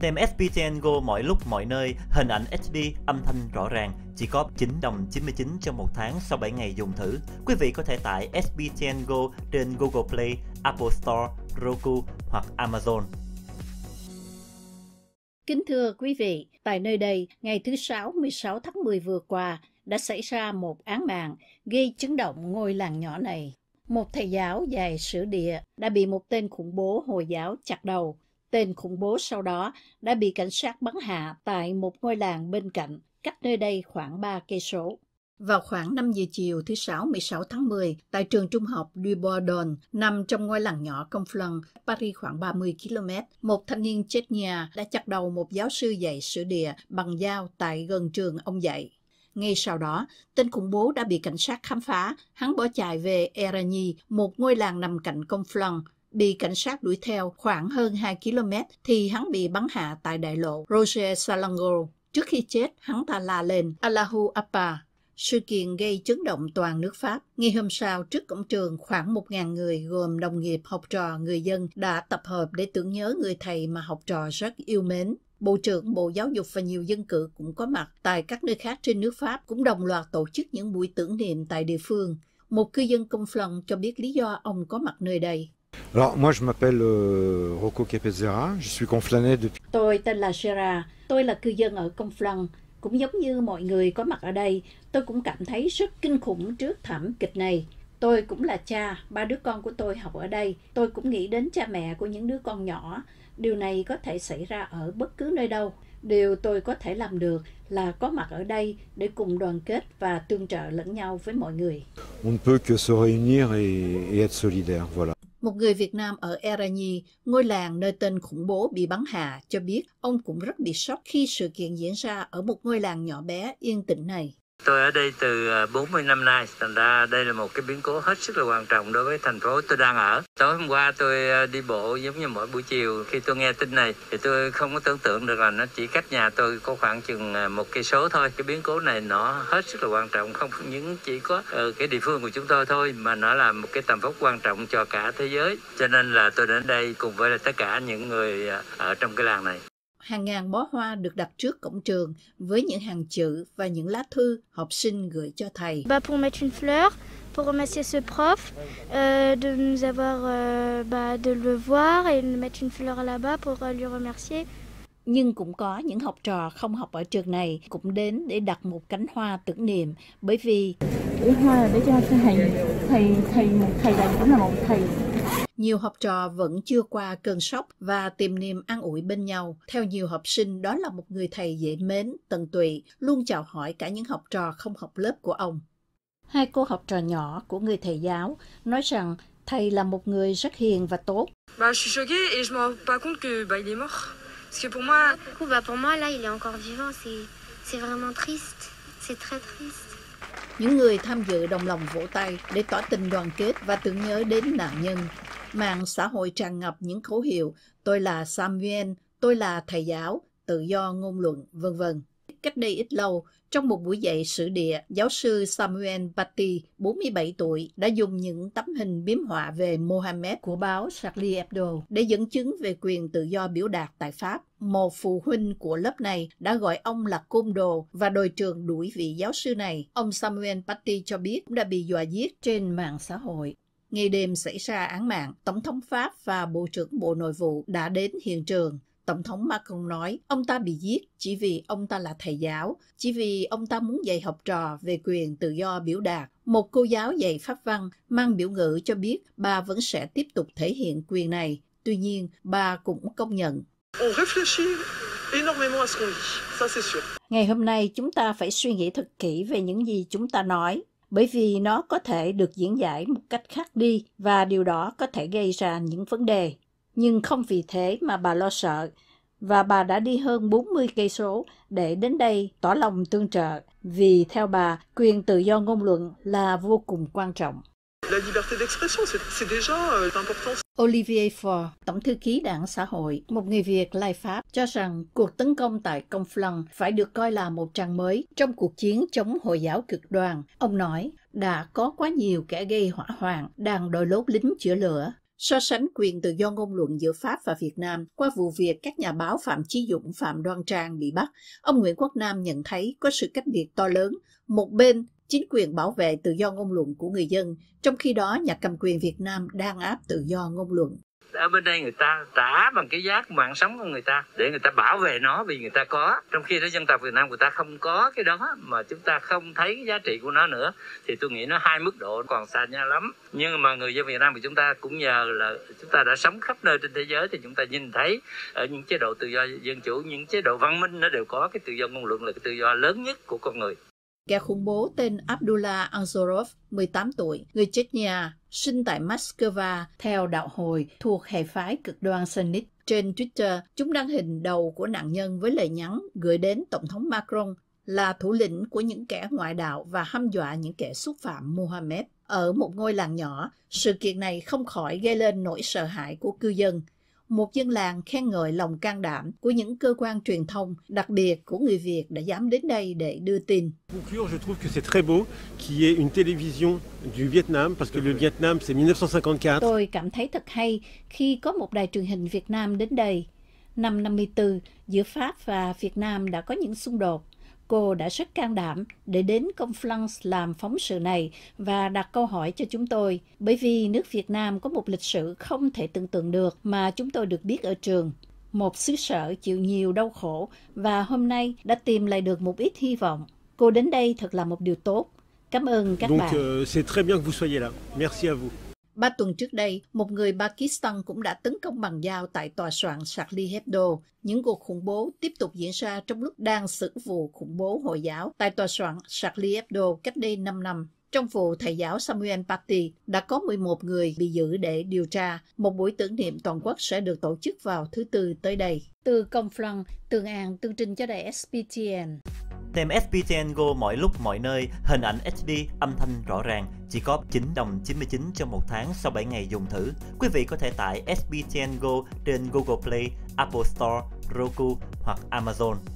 Tem SPTN Go mọi lúc mọi nơi, hình ảnh HD, âm thanh rõ ràng, chỉ có 9,99 đồng trong 1 tháng sau 7 ngày dùng thử. Quý vị có thể tải SBTN Go trên Google Play, Apple Store, Roku hoặc Amazon. Kính thưa quý vị, tại nơi đây, ngày thứ Sáu 16 tháng 10 vừa qua, đã xảy ra một án mạng gây chấn động ngôi làng nhỏ này. Một thầy giáo dạy sử địa đã bị một tên khủng bố Hồi giáo chặt đầu. Tên khủng bố sau đó đã bị cảnh sát bắn hạ tại một ngôi làng bên cạnh, cách nơi đây khoảng 3 cây số. Vào khoảng 5 giờ chiều thứ Sáu 16 tháng 10, tại trường trung học Rue Bordeau, nằm trong ngôi làng nhỏ Conflans, Paris khoảng 30 km, một thanh niên Chechnya đã chặt đầu một giáo sư dạy sử địa bằng dao tại gần trường ông dạy. Ngay sau đó, tên khủng bố đã bị cảnh sát khám phá, hắn bỏ chạy về Éragny, một ngôi làng nằm cạnh Conflans. Bị cảnh sát đuổi theo khoảng hơn 2 km thì hắn bị bắn hạ tại đại lộ Roger Salango. Trước khi chết, hắn ta la lên Allahu Akbar. Sự kiện gây chấn động toàn nước Pháp. Ngày hôm sau, trước cổng trường, khoảng 1.000 người gồm đồng nghiệp, học trò, người dân đã tập hợp để tưởng nhớ người thầy mà học trò rất yêu mến. Bộ trưởng Bộ Giáo dục và nhiều dân cử cũng có mặt. Tại các nơi khác trên nước Pháp cũng đồng loạt tổ chức những buổi tưởng niệm tại địa phương. Một cư dân Conflans cho biết lý do ông có mặt nơi đây. Alors, moi, je m'appelle Rocco Kepezera, je suis conflanais depuis... Tôi tên là Shera, tôi là cư dân ở Conflans. Cũng giống như mọi người có mặt ở đây, tôi cũng cảm thấy rất kinh khủng trước thảm kịch này. Tôi cũng là cha, 3 đứa con của tôi học ở đây. Tôi cũng nghĩ đến cha mẹ của những đứa con nhỏ. Điều này có thể xảy ra ở bất cứ nơi đâu. Điều tôi có thể làm được là có mặt ở đây để cùng đoàn kết và tương trợ lẫn nhau với mọi người. On ne peut que se réunir et être solidaire, voilà. Một người Việt Nam ở Éragny, ngôi làng nơi tên khủng bố bị bắn hạ, cho biết ông cũng rất bị sốc khi sự kiện diễn ra ở một ngôi làng nhỏ bé yên tĩnh này. Tôi ở đây từ 40 năm nay, thành ra đây là một cái biến cố hết sức là quan trọng đối với thành phố tôi đang ở. Tối hôm qua tôi đi bộ giống như mỗi buổi chiều, khi tôi nghe tin này thì tôi không có tưởng tượng được là nó chỉ cách nhà tôi có khoảng chừng 1 cây số thôi. Cái biến cố này nó hết sức là quan trọng, không những chỉ có ở cái địa phương của chúng tôi thôi mà nó là một cái tầm vóc quan trọng cho cả thế giới. Cho nên là tôi đến đây cùng với tất cả những người ở trong cái làng này. Hàng ngàn bó hoa được đặt trước cổng trường với những hàng chữ và những lá thư học sinh gửi cho thầy. Nhưng cũng có những học trò không học ở trường này cũng đến để đặt một cánh hoa tưởng niệm, bởi vì hoa là để cho thầy này cũng là một thầy. Nhiều học trò vẫn chưa qua cơn sốc và tìm niềm an ủi bên nhau. Theo nhiều học sinh, đó là một người thầy dễ mến, tận tụy, luôn chào hỏi cả những học trò không học lớp của ông. Hai cô học trò nhỏ của người thầy giáo nói rằng thầy là một người rất hiền và tốt. Những người tham dự đồng lòng vỗ tay để tỏ tình đoàn kết và tưởng nhớ đến nạn nhân. Mạng xã hội tràn ngập những khẩu hiệu tôi là Samuel, tôi là thầy giáo, tự do ngôn luận, vân vân. Cách đây ít lâu, trong một buổi dạy sử địa, giáo sư Samuel Paty, 47 tuổi, đã dùng những tấm hình biếm họa về Mohammed của báo Charlie Hebdo để dẫn chứng về quyền tự do biểu đạt tại Pháp. Một phụ huynh của lớp này đã gọi ông là côn đồ và đòi trường đuổi vị giáo sư này. Ông Samuel Paty cho biết đã bị dọa giết trên mạng xã hội. Ngay đêm xảy ra án mạng, Tổng thống Pháp và Bộ trưởng Bộ Nội vụ đã đến hiện trường. Tổng thống Macron nói ông ta bị giết chỉ vì ông ta là thầy giáo, chỉ vì ông ta muốn dạy học trò về quyền tự do biểu đạt. Một cô giáo dạy pháp văn mang biểu ngữ cho biết bà vẫn sẽ tiếp tục thể hiện quyền này. Tuy nhiên, bà cũng công nhận. Ngày hôm nay chúng ta phải suy nghĩ thật kỹ về những gì chúng ta nói, bởi vì nó có thể được diễn giải một cách khác đi và điều đó có thể gây ra những vấn đề. Nhưng không vì thế mà bà lo sợ, và bà đã đi hơn 40 cây số để đến đây tỏ lòng tương trợ, vì theo bà, quyền tự do ngôn luận là vô cùng quan trọng. Olivier Faure, Tổng thư ký Đảng Xã hội, một người Việt lai Pháp, cho rằng cuộc tấn công tại Conflans phải được coi là một trang mới trong cuộc chiến chống Hồi giáo cực đoan. Ông nói, đã có quá nhiều kẻ gây hỏa hoạn đang đội lốt lính chữa lửa. So sánh quyền tự do ngôn luận giữa Pháp và Việt Nam qua vụ việc các nhà báo Phạm Chí Dũng, Phạm Đoan Trang bị bắt, ông Nguyễn Quốc Nam nhận thấy có sự cách biệt to lớn. Một bên, chính quyền bảo vệ tự do ngôn luận của người dân, trong khi đó nhà cầm quyền Việt Nam đàn áp tự do ngôn luận. Ở bên đây người ta trả bằng cái giá mạng sống của người ta để người ta bảo vệ nó vì người ta có. Trong khi đó dân tộc Việt Nam người ta không có cái đó mà chúng ta không thấy cái giá trị của nó nữa. Thì tôi nghĩ nó hai mức độ còn xa nhau lắm. Nhưng mà người dân Việt Nam của chúng ta cũng nhờ là chúng ta đã sống khắp nơi trên thế giới thì chúng ta nhìn thấy ở những chế độ tự do dân chủ, những chế độ văn minh nó đều có cái tự do ngôn luận là cái tự do lớn nhất của con người. Kẻ khủng bố tên Abdullah Anzorov, 18 tuổi, người Chechnya, sinh tại Moscow theo đạo Hồi thuộc hệ phái cực đoan Sunni. Trên Twitter, chúng đăng hình đầu của nạn nhân với lời nhắn gửi đến Tổng thống Macron là thủ lĩnh của những kẻ ngoại đạo và hăm dọa những kẻ xúc phạm Mohammed. Ở một ngôi làng nhỏ, sự kiện này không khỏi gây lên nỗi sợ hãi của cư dân. Một dân làng khen ngợi lòng can đảm của những cơ quan truyền thông, đặc biệt của người Việt đã dám đến đây để đưa tin. Tôi cảm thấy thật hay khi có một đài truyền hình Việt Nam đến đây. Năm 1954, giữa Pháp và Việt Nam đã có những xung đột. Cô đã rất can đảm để đến Conflans làm phóng sự này và đặt câu hỏi cho chúng tôi, bởi vì nước Việt Nam có một lịch sử không thể tưởng tượng được mà chúng tôi được biết ở trường. Một xứ sở chịu nhiều đau khổ và hôm nay đã tìm lại được một ít hy vọng. Cô đến đây thật là một điều tốt. Cảm ơn các bạn. C'est très bien que vous soyez là. Merci à vous. 3 tuần trước đây, một người Pakistan cũng đã tấn công bằng dao tại tòa soạn Charlie Hebdo. Những cuộc khủng bố tiếp tục diễn ra trong lúc đang xử vụ khủng bố Hồi giáo tại tòa soạn Charlie Hebdo cách đây 5 năm. Trong vụ thầy giáo Samuel Paty, đã có 11 người bị giữ để điều tra. Một buổi tưởng niệm toàn quốc sẽ được tổ chức vào thứ Tư tới đây. Từ Conflans, Tường An tường trình cho đài SPTN. Xem SBTN Go mọi lúc mọi nơi, hình ảnh HD, âm thanh rõ ràng, chỉ có 9.99 đồng trong một tháng sau 7 ngày dùng thử. Quý vị có thể tải SBTN Go trên Google Play, Apple Store, Roku hoặc Amazon.